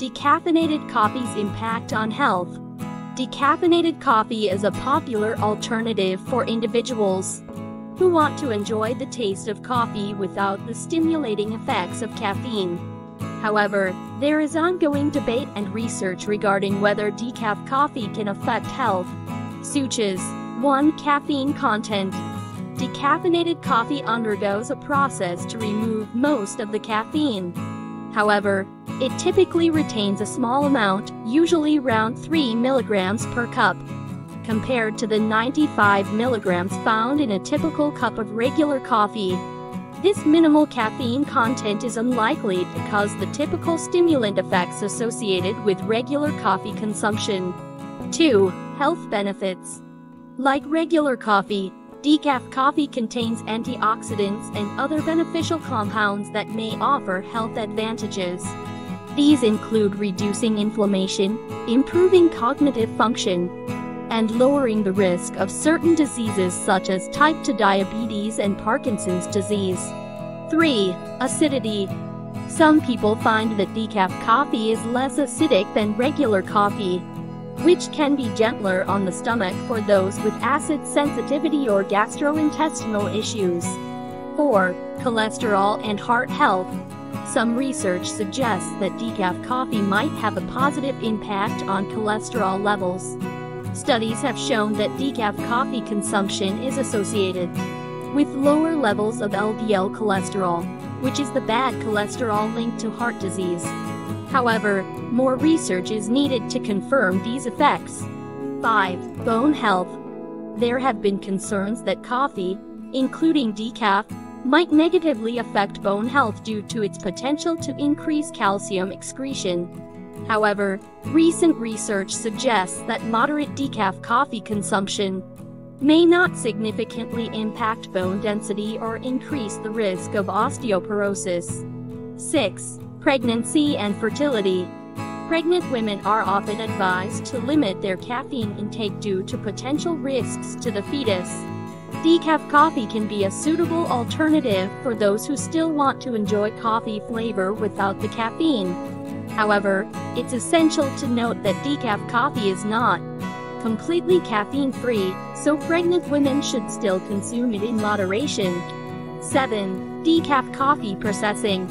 Decaffeinated coffee's impact on health. Decaffeinated coffee is a popular alternative for individuals who want to enjoy the taste of coffee without the stimulating effects of caffeine. However, there is ongoing debate and research regarding whether decaf coffee can affect health. Suches. 1. Caffeine content. Decaffeinated coffee undergoes a process to remove most of the caffeine. However, it typically retains a small amount, usually around 3 milligrams per cup, compared to the 95 milligrams found in a typical cup of regular coffee. This minimal caffeine content is unlikely to cause the typical stimulant effects associated with regular coffee consumption. 2. Health benefits. Like regular coffee, decaf coffee contains antioxidants and other beneficial compounds that may offer health advantages. These include reducing inflammation, improving cognitive function, and lowering the risk of certain diseases such as type 2 diabetes and Parkinson's disease. 3. Acidity. Some people find that decaf coffee is less acidic than regular coffee, which can be gentler on the stomach for those with acid sensitivity or gastrointestinal issues. 4. Cholesterol and heart health. Some research suggests that decaf coffee might have a positive impact on cholesterol levels. Studies have shown that decaf coffee consumption is associated with lower levels of LDL cholesterol, which is the bad cholesterol linked to heart disease. However, more research is needed to confirm these effects. 5. Bone health. There have been concerns that coffee, including decaf, might negatively affect bone health due to its potential to increase calcium excretion. However, recent research suggests that moderate decaf coffee consumption may not significantly impact bone density or increase the risk of osteoporosis. 6. Pregnancy and fertility. Pregnant women are often advised to limit their caffeine intake due to potential risks to the fetus. Decaf coffee can be a suitable alternative for those who still want to enjoy coffee flavor without the caffeine. However, it's essential to note that decaf coffee is not completely caffeine-free, so pregnant women should still consume it in moderation. 7. Decaf coffee processing.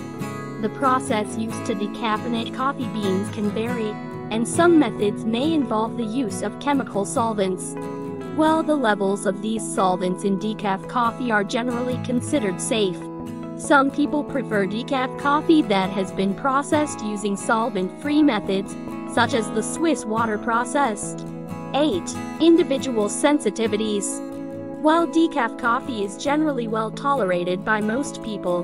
The process used to decaffeinate coffee beans can vary, and some methods may involve the use of chemical solvents. While the levels of these solvents in decaf coffee are generally considered safe, some people prefer decaf coffee that has been processed using solvent-free methods, such as the Swiss water process. 8. Individual sensitivities. While decaf coffee is generally well tolerated by most people,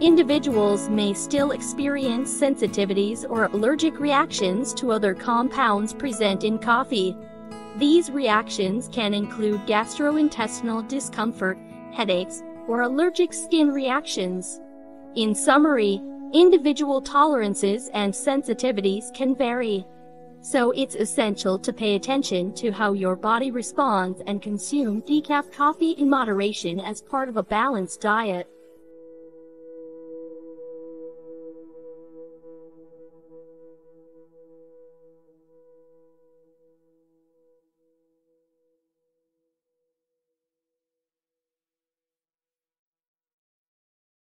individuals may still experience sensitivities or allergic reactions to other compounds present in coffee. These reactions can include gastrointestinal discomfort, headaches, or allergic skin reactions. In summary, individual tolerances and sensitivities can vary, so it's essential to pay attention to how your body responds and consume decaf coffee in moderation as part of a balanced diet.